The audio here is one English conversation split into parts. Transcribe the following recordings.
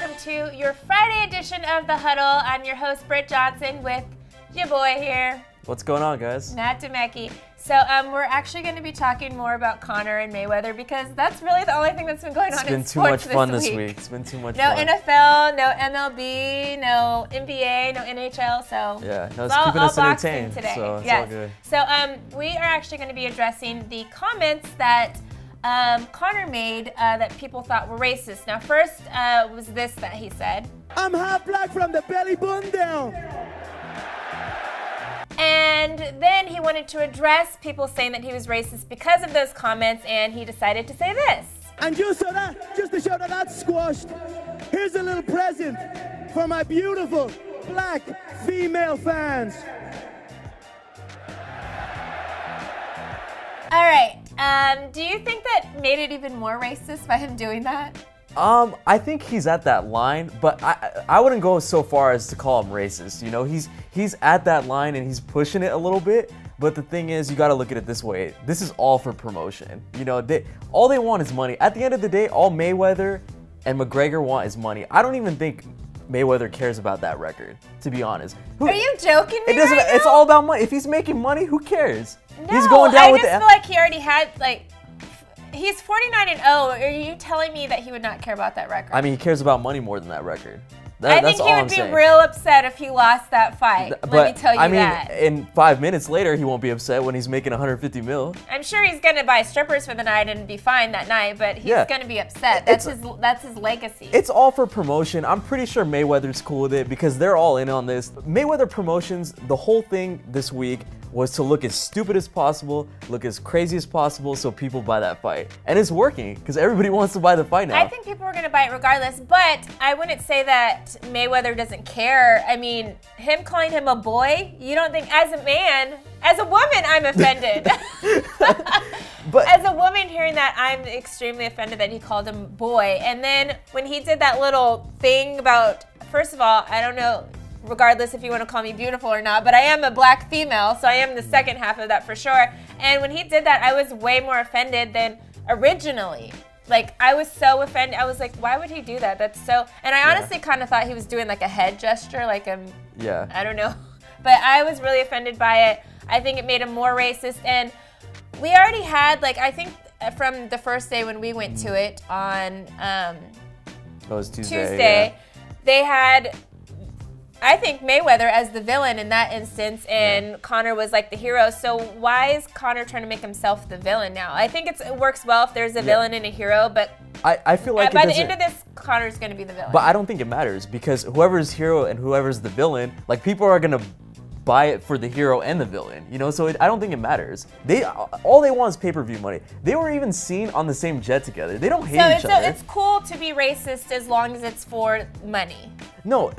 welcome to your Friday edition of The Huddle. I'm your host, Britt Johnson, with your boy here. What's going on, guys? Matt Domecki. So we're actually going to be talking more about Conor and Mayweather because that's really the only thing that's been going on in sports this week. It's been too much fun this week. It's been too much fun. No NFL, no MLB, no NBA, no NHL. So yeah, no, it's keeping us entertained today. So it's all good. So we are actually going to be addressing the comments that Conor made that people thought were racist. Now, first was this that he said: "I'm half black from the belly button down." And then he wanted to address people saying that he was racist because of those comments, and he decided to say this. "And just so that, just to show that that's squashed, here's a little present for my beautiful black female fans." All right. Do you think that made it even more racist by him doing that? I think he's at that line, but I wouldn't go so far as to call him racist. You know, he's at that line and he's pushing it a little bit. But the thing is, you got to look at it this way. This is all for promotion. You know, all they want is money. At the end of the day, all Mayweather and McGregor want is money. I don't even think Mayweather cares about that record, to be honest. Are you joking me? It doesn't. Right now? It's all about money. If he's making money, who cares? No, he's going down with the. I just feel like he already had like. He's 49-0. Are you telling me that he would not care about that record? I mean, he cares about money more than that record. I think he would be real upset if he lost that fight. Let me tell you that. I mean, in 5 minutes later, he won't be upset when he's making 150 mil. I'm sure he's going to buy strippers for the night and be fine that night, but he's going to be upset. That's his legacy. It's all for promotion. I'm pretty sure Mayweather's cool with it because they're all in on this. Mayweather Promotions, the whole thing this week was to look as stupid as possible, look as crazy as possible so people buy that fight. And it's working because everybody wants to buy the fight now. I think people are going to buy it regardless, but I wouldn't say that Mayweather doesn't care. I mean, him calling him a boy, you don't think, as a man, as a woman, I'm offended. But as a woman hearing that, I'm extremely offended that he called him boy. And then when he did that little thing about, first of all, I don't know, regardless if you want to call me beautiful or not, but I am a black female, so I am the second half of that for sure. And when he did that, I was way more offended than originally. Like, I was so offended. I was like, why would he do that? That's so... And I honestly kind of thought he was doing like a head gesture, like a... Yeah. I don't know. But I was really offended by it. I think it made him more racist. And we already had, like, I think from the first day when we went to it on... it was Tuesday. Yeah. They had... I think Mayweather as the villain in that instance, and Conor was like the hero. So why is Conor trying to make himself the villain now? I think it works well if there's a villain and a hero, but I feel like by the end of this, Conor's going to be the villain. But I don't think it matters because whoever's hero and whoever's the villain, like people are going to buy it for the hero and the villain, you know. So I don't think it matters. All they want is pay-per-view money. They were even seen on the same jet together. They don't hate each other. So it's cool to be racist as long as it's for money. No,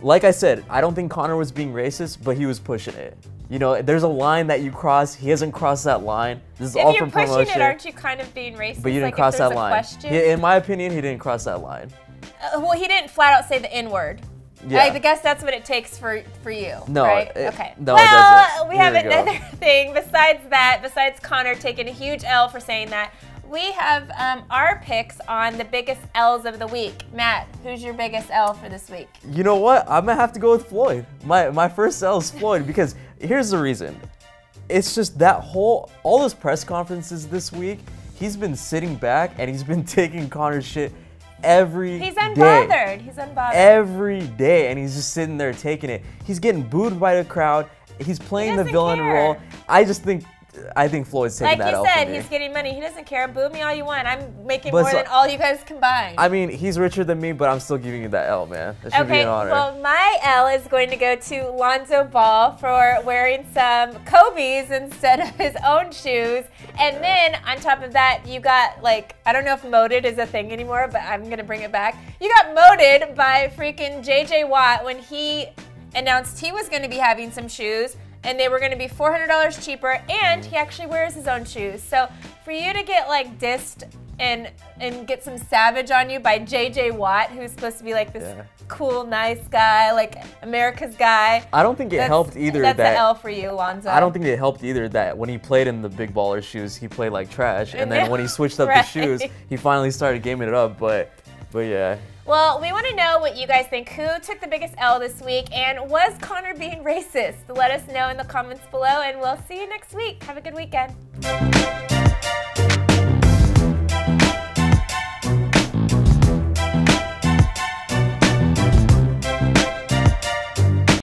like I said, I don't think Conor was being racist, but he was pushing it. You know, there's a line that you cross. He hasn't crossed that line. This is all for promotion. If you're pushing it, aren't you kind of being racist? But you didn't cross that line. In my opinion, he didn't cross that line. Well, he didn't flat out say the N-word. Yeah. I guess that's what it takes for you, right? Okay. No, well, we have another thing besides that, besides Conor taking a huge L for saying that. We have our picks on the biggest L's of the week. Matt, who's your biggest L for this week? You know what? I'm going to have to go with Floyd. My first L is Floyd because here's the reason. It's just that all those press conferences this week, he's been sitting back and he's been taking Conor's shit He's unbothered. Every day, and he's just sitting there taking it. He's getting booed by the crowd. He's playing the villain role. I think Floyd's taking that out. Like you said, he's getting money. He doesn't care. Boo me all you want. I'm making more than all you guys combined. I mean, he's richer than me, but I'm still giving you that L, man. That should be an honor. Well, my L is going to go to Lonzo Ball for wearing some Kobe's instead of his own shoes. And then on top of that, you got like, I don't know if moted is a thing anymore, but I'm going to bring it back. You got moted by freaking JJ Watt when he announced he was going to be having some shoes. And they were going to be $400 cheaper, and he actually wears his own shoes. So for you to get like dissed and get some savage on you by JJ Watt, who's supposed to be like this cool, nice guy, like America's guy. I don't think it helped either. That's an L for you, Lonzo. I don't think it helped either that when he played in the big baller shoes, he played like trash, and then when he switched up the shoes, he finally started gaming it up. But But yeah. Well, we want to know what you guys think. Who took the biggest L this week? And was Conor being racist? Let us know in the comments below, and we'll see you next week. Have a good weekend.